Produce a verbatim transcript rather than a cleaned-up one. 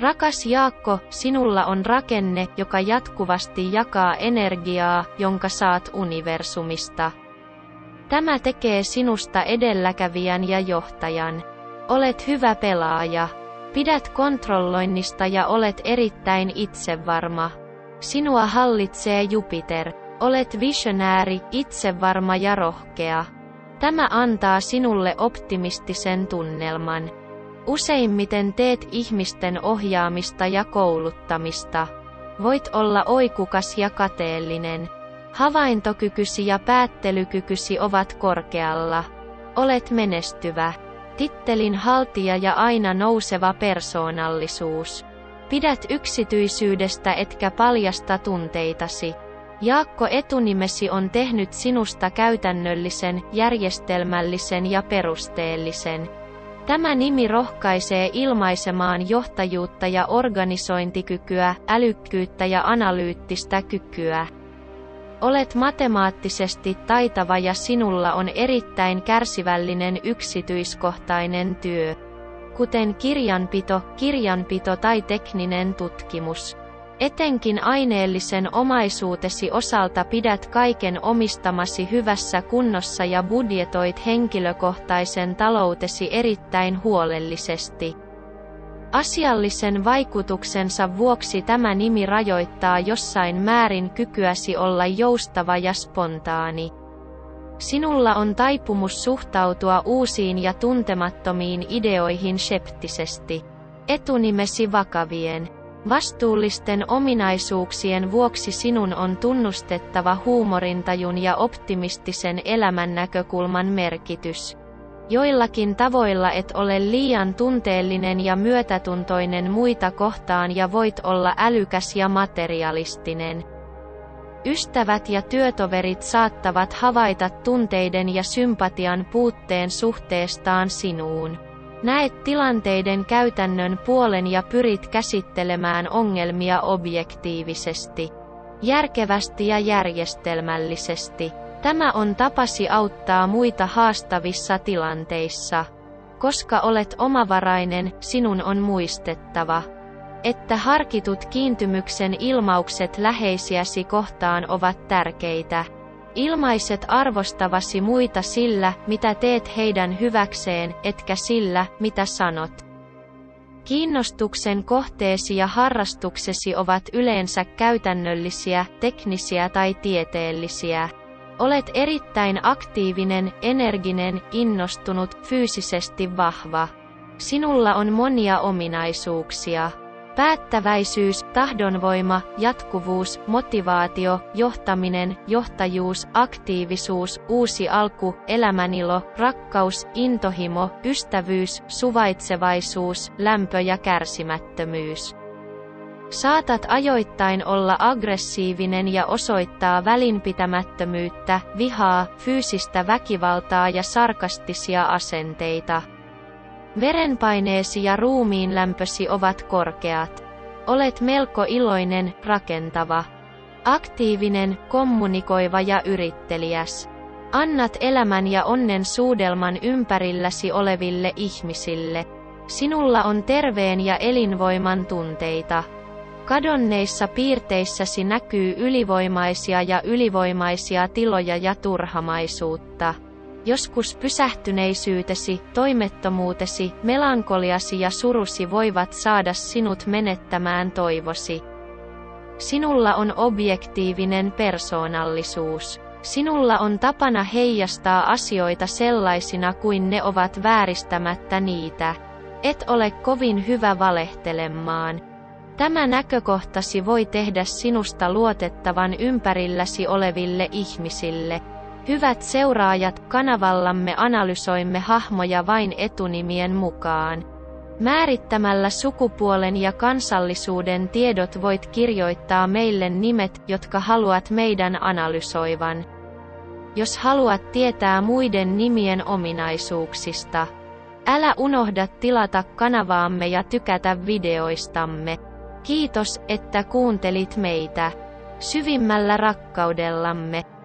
Rakas Jaakko, sinulla on rakenne, joka jatkuvasti jakaa energiaa, jonka saat universumista. Tämä tekee sinusta edelläkävijän ja johtajan. Olet hyvä pelaaja. Pidät kontrolloinnista ja olet erittäin itsevarma. Sinua hallitsee Jupiter. Olet visionääri, itsevarma ja rohkea. Tämä antaa sinulle optimistisen tunnelman. Useimmiten teet ihmisten ohjaamista ja kouluttamista. Voit olla oikukas ja kateellinen. Havaintokykysi ja päättelykykysi ovat korkealla. Olet menestyvä. Tittelin haltija ja aina nouseva persoonallisuus. Pidät yksityisyydestä etkä paljasta tunteitasi. Jaakko, etunimesi on tehnyt sinusta käytännöllisen, järjestelmällisen ja perusteellisen. Tämä nimi rohkaisee ilmaisemaan johtajuutta ja organisointikykyä, älykkyyttä ja analyyttistä kykyä. Olet matemaattisesti taitava ja sinulla on erittäin kärsivällinen yksityiskohtainen työ, kuten kirjanpito, kirjanpito tai tekninen tutkimus. Etenkin aineellisen omaisuutesi osalta pidät kaiken omistamasi hyvässä kunnossa ja budjetoit henkilökohtaisen taloutesi erittäin huolellisesti. Asiallisen vaikutuksensa vuoksi tämä nimi rajoittaa jossain määrin kykyäsi olla joustava ja spontaani. Sinulla on taipumus suhtautua uusiin ja tuntemattomiin ideoihin skeptisesti. Etunimesi vakavien, vastuullisten ominaisuuksien vuoksi sinun on tunnustettava huumorintajun ja optimistisen elämän näkökulman merkitys. Joillakin tavoilla et ole liian tunteellinen ja myötätuntoinen muita kohtaan ja voit olla älykäs ja materialistinen. Ystävät ja työtoverit saattavat havaita tunteiden ja sympatian puutteen suhteestaan sinuun. Näet tilanteiden käytännön puolen ja pyrit käsittelemään ongelmia objektiivisesti, järkevästi ja järjestelmällisesti. Tämä on tapasi auttaa muita haastavissa tilanteissa. Koska olet omavarainen, sinun on muistettava, että harkitut kiintymyksen ilmaukset läheisiäsi kohtaan ovat tärkeitä. Ilmaiset arvostavasi muita sillä, mitä teet heidän hyväkseen, etkä sillä, mitä sanot. Kiinnostuksen kohteesi ja harrastuksesi ovat yleensä käytännöllisiä, teknisiä tai tieteellisiä. Olet erittäin aktiivinen, energinen, innostunut, fyysisesti vahva. Sinulla on monia ominaisuuksia. Päättäväisyys, tahdonvoima, jatkuvuus, motivaatio, johtaminen, johtajuus, aktiivisuus, uusi alku, elämänilo, rakkaus, intohimo, ystävyys, suvaitsevaisuus, lämpö ja kärsimättömyys. Saatat ajoittain olla aggressiivinen ja osoittaa välinpitämättömyyttä, vihaa, fyysistä väkivaltaa ja sarkastisia asenteita. Verenpaineesi ja ruumiin lämpösi ovat korkeat. Olet melko iloinen, rakentava, aktiivinen, kommunikoiva ja yritteliäs. Annat elämän ja onnen suudelman ympärilläsi oleville ihmisille. Sinulla on terveen ja elinvoiman tunteita. Kadonneissa piirteissäsi näkyy ylivoimaisia ja ylivoimaisia tiloja ja turhamaisuutta. Joskus pysähtyneisyytesi, toimettomuutesi, melankoliasi ja surusi voivat saada sinut menettämään toivosi. Sinulla on objektiivinen persoonallisuus. Sinulla on tapana heijastaa asioita sellaisina kuin ne ovat vääristämättä niitä. Et ole kovin hyvä valehtelemaan. Tämä näkökohtasi voi tehdä sinusta luotettavan ympärilläsi oleville ihmisille. Hyvät seuraajat, kanavallamme analysoimme hahmoja vain etunimien mukaan. Määrittämällä sukupuolen ja kansallisuuden tiedot voit kirjoittaa meille nimet, jotka haluat meidän analysoivan. Jos haluat tietää muiden nimien ominaisuuksista, älä unohda tilata kanavaamme ja tykätä videoistamme. Kiitos, että kuuntelit meitä. Syvimmällä rakkaudellamme.